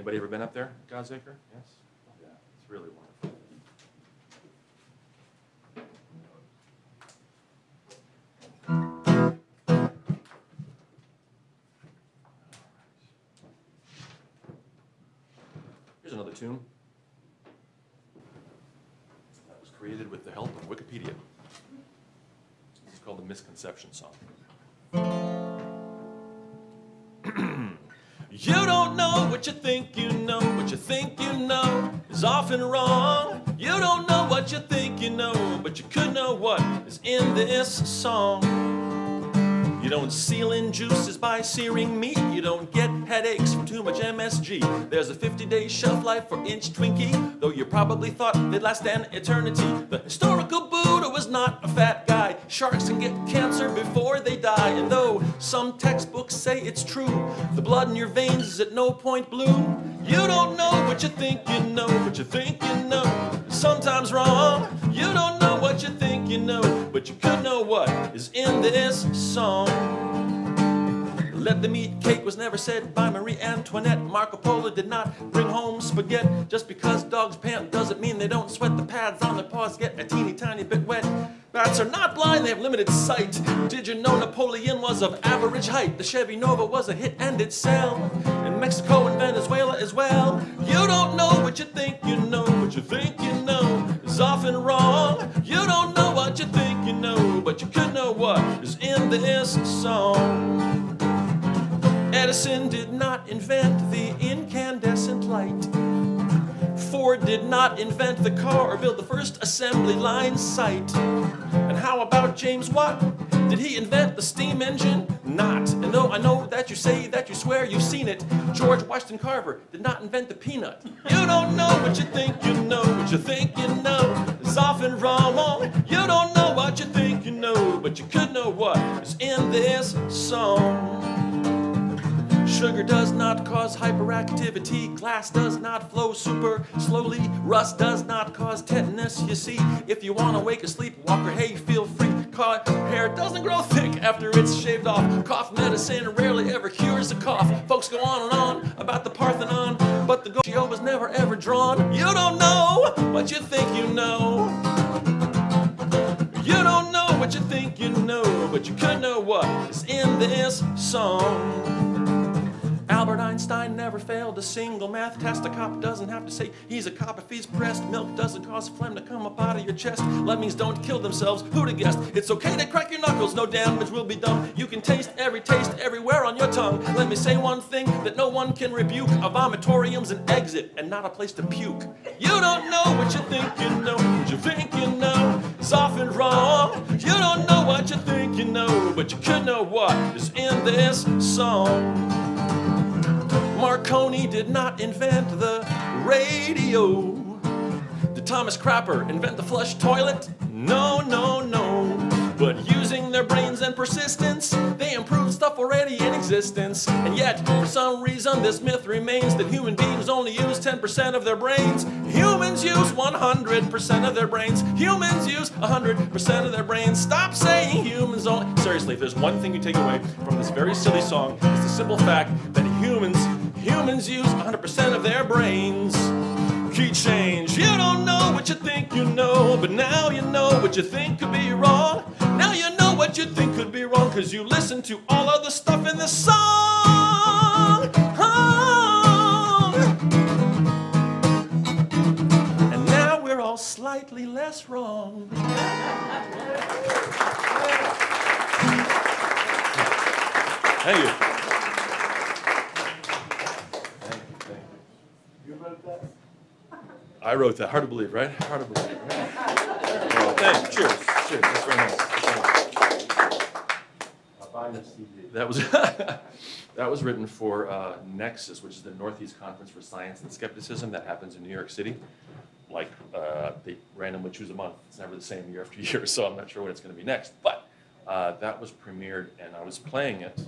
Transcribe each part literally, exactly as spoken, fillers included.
Anybody ever been up there, God's Acre? Yes? Yeah, it's really wonderful. Here's another tune that was created with the help of Wikipedia. This is called the Misconception Song. You don't know what you think you know, what you think you know is often wrong. You don't know what you think you know, but you could know what is in this song. You don't seal in juices by searing meat. You don't get headaches from too much M S G. There's a fifty-day shelf life for Inch Twinkie, though you probably thought they'd last an eternity. The historical Buddha was not a fat guy. Sharks can get cancer before they die. And though some textbooks say it's true, the blood in your veins is at no point blue. You don't know what you think you know, what you think you know is sometimes wrong. You don't know what you think you know, but you could know what is in this song. Let them eat cake was never said by Marie Antoinette. Marco Polo did not bring home spaghetti. Just because dogs pant doesn't mean they don't sweat. The pads on their paws get a teeny tiny bit wet. Bats are not blind, they have limited sight. Did you know Napoleon was of average height? The Chevy Nova was a hit and it sold in Mexico and Venezuela as well. You don't know what you think you know, what you think you know is often wrong. You don't know what you think you know, but you could know what is in this song. Edison did not invent the incandescent light. Ford did not invent the car or build the first assembly line site. And how about James Watt? Did he invent the steam engine? Not. And though I know that you say that you swear you've seen it, George Washington Carver did not invent the peanut. You don't know what you think you know, what you think you know is often wrong. You don't know what you think you know, but you could know what is in this song. Sugar does not cause hyperactivity, glass does not flow super slowly, rust does not cause tetanus, you see. If you want to wake a sleepwalker, hey, feel free. Caught hair doesn't grow thick after it's shaved off. Cough medicine rarely ever cures a cough. Folks go on and on about the Parthenon, but the G O was never ever drawn. You don't know what you think you know. You don't know what you think you know, but you could know what is in this song. Albert Einstein never failed a single math test. A cop doesn't have to say he's a cop if he's pressed. Milk doesn't cause phlegm to come up out of your chest. Lemmings don't kill themselves, who'd have guessed? It's okay to crack your knuckles, no damage will be done. You can taste every taste everywhere on your tongue. Let me say one thing that no one can rebuke. A vomitorium's an exit and not a place to puke. You don't know what you think you know, what you think you know is often wrong. You don't know what you think you know, but you could know what is in this song. Marconi did not invent the radio. Did Thomas Crapper invent the flush toilet? No, no, no. But using their brains and persistence, they improved stuff already in existence. And yet, for some reason, this myth remains that human beings only use ten percent of their brains. Humans use one hundred percent of their brains. Humans use one hundred percent of their brains. Stop saying humans only. Seriously, if there's one thing you take away from this very silly song, it's the simple fact that humans Humans use one hundred percent of their brains. Key change. You don't know what you think you know, but now you know what you think could be wrong. Now you know what you think could be wrong, because you listen to all of the stuff in this song. Oh. And now we're all slightly less wrong. Thank you. I wrote that. Hard to believe, right? Hard to believe, right? Well, thanks. Cheers. Cheers. That's very nice. That's very nice. That was that was written for uh, Nexus, which is the Northeast Conference for Science and Skepticism that happens in New York City. Like uh, they randomly choose a month. It's never the same year after year, so I'm not sure what it's going to be next. But uh, that was premiered, and I was playing it,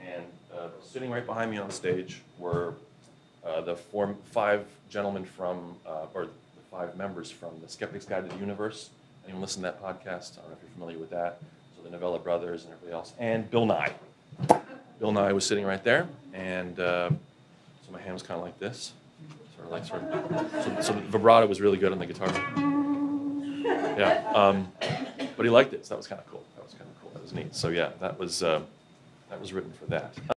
and uh, sitting right behind me on stage were. Uh, the four, five gentlemen from, uh, or the five members from the Skeptics Guide to the Universe. Anyone listen to that podcast? I don't know if you're familiar with that. So the Novella brothers and everybody else. And Bill Nye. Bill Nye was sitting right there. And uh, so So my hand's kind of like this, sort of like sort of. So, so the vibrato was really good on the guitar. Yeah, um, but he liked it, so that was kind of cool. That was kind of cool. That was neat. So yeah, that was uh, that was written for that.